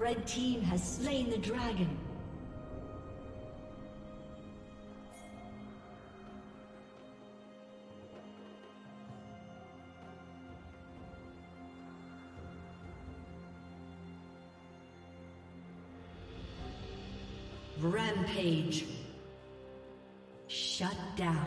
Red team has slain the dragon. Rampage. Shut down.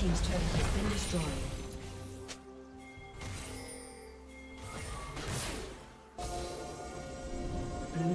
team's turret has been destroyed. Blue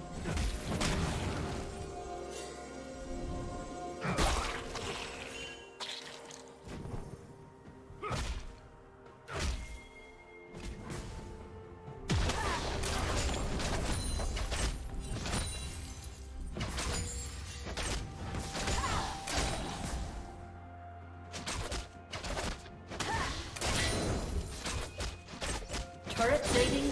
Turret plating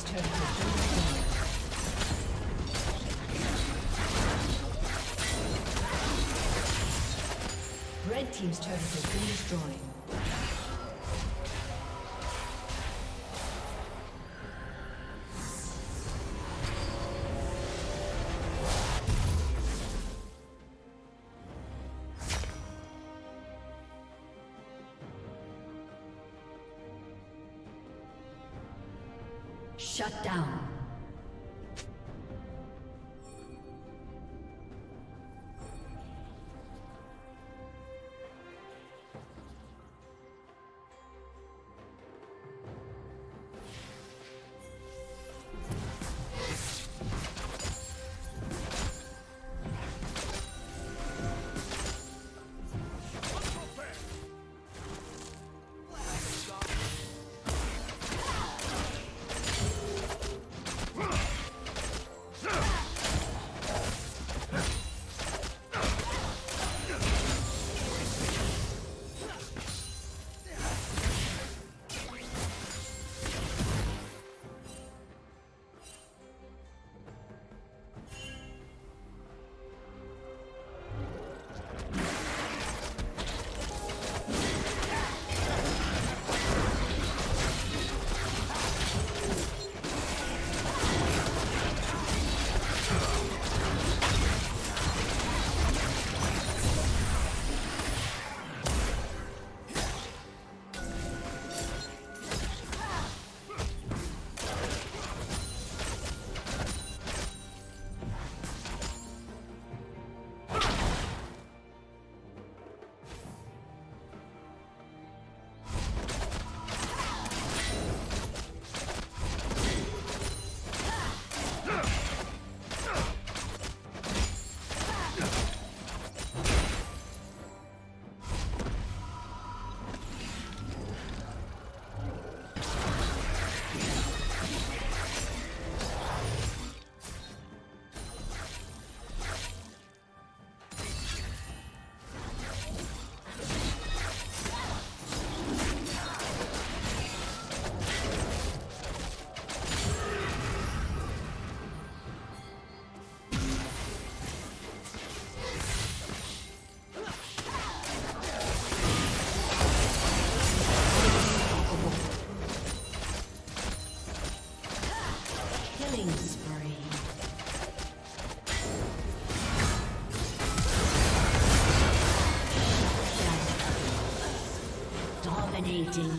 Team's turret has been destroyed. Red team's turret has been destroyed. Shut down. Dominating.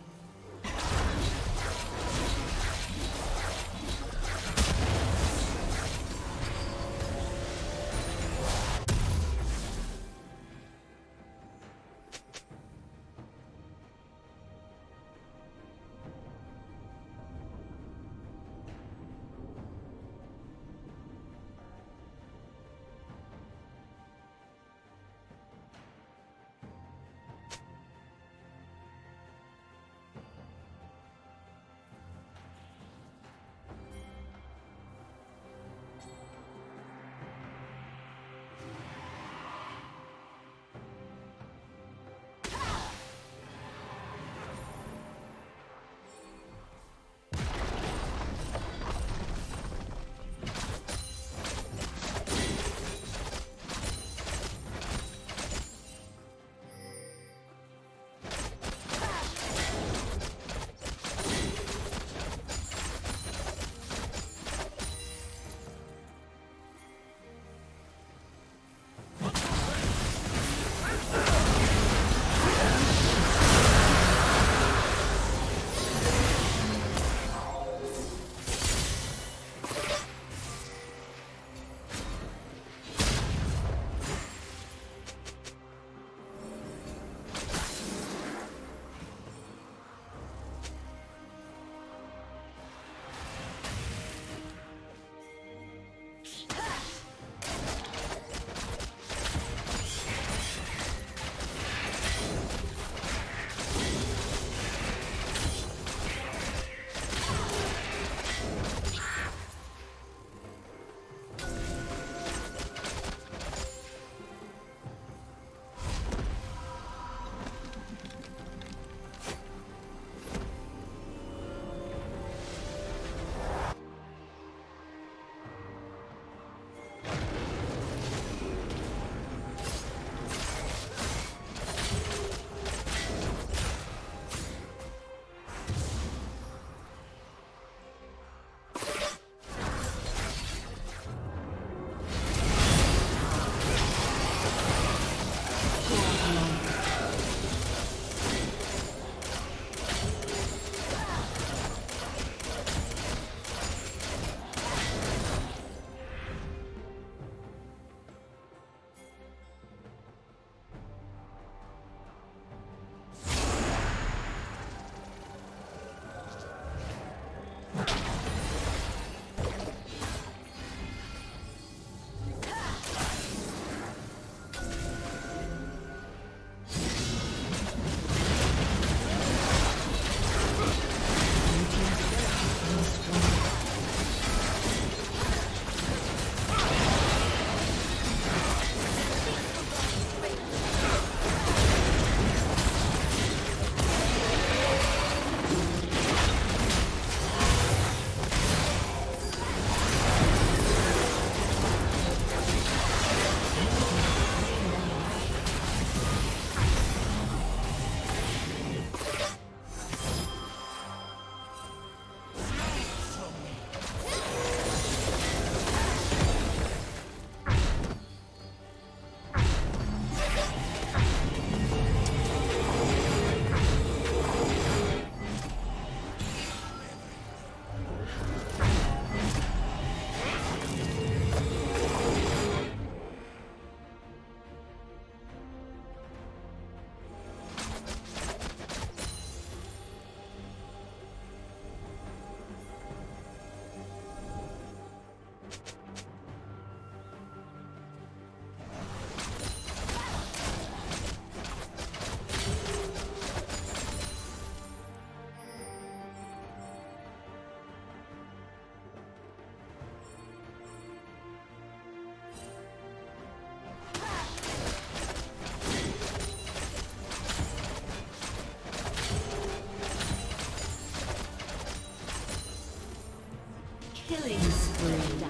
Killing spree.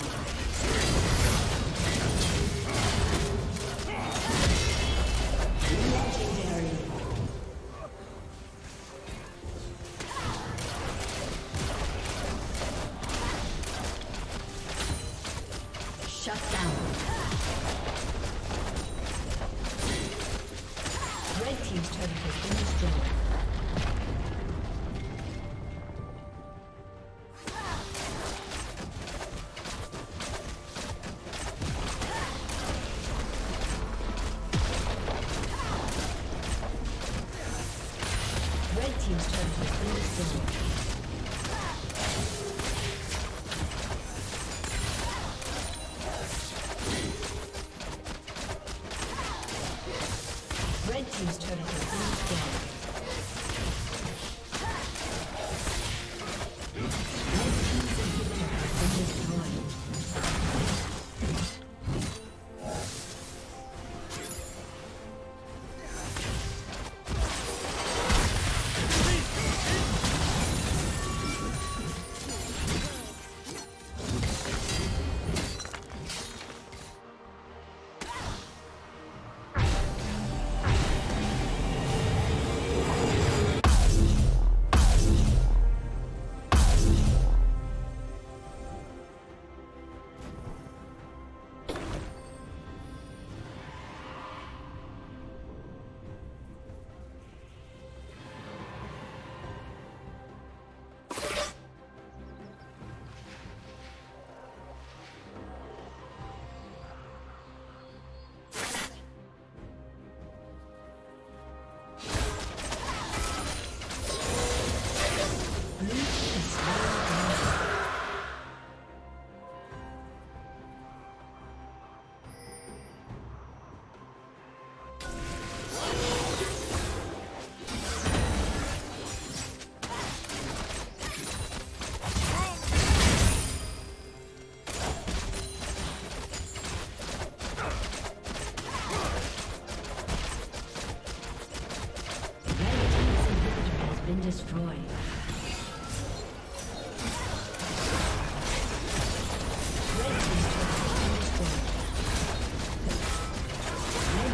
Shut down. Red team team's turret has been destroyed. Red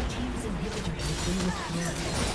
team's inhibitor has been destroyed.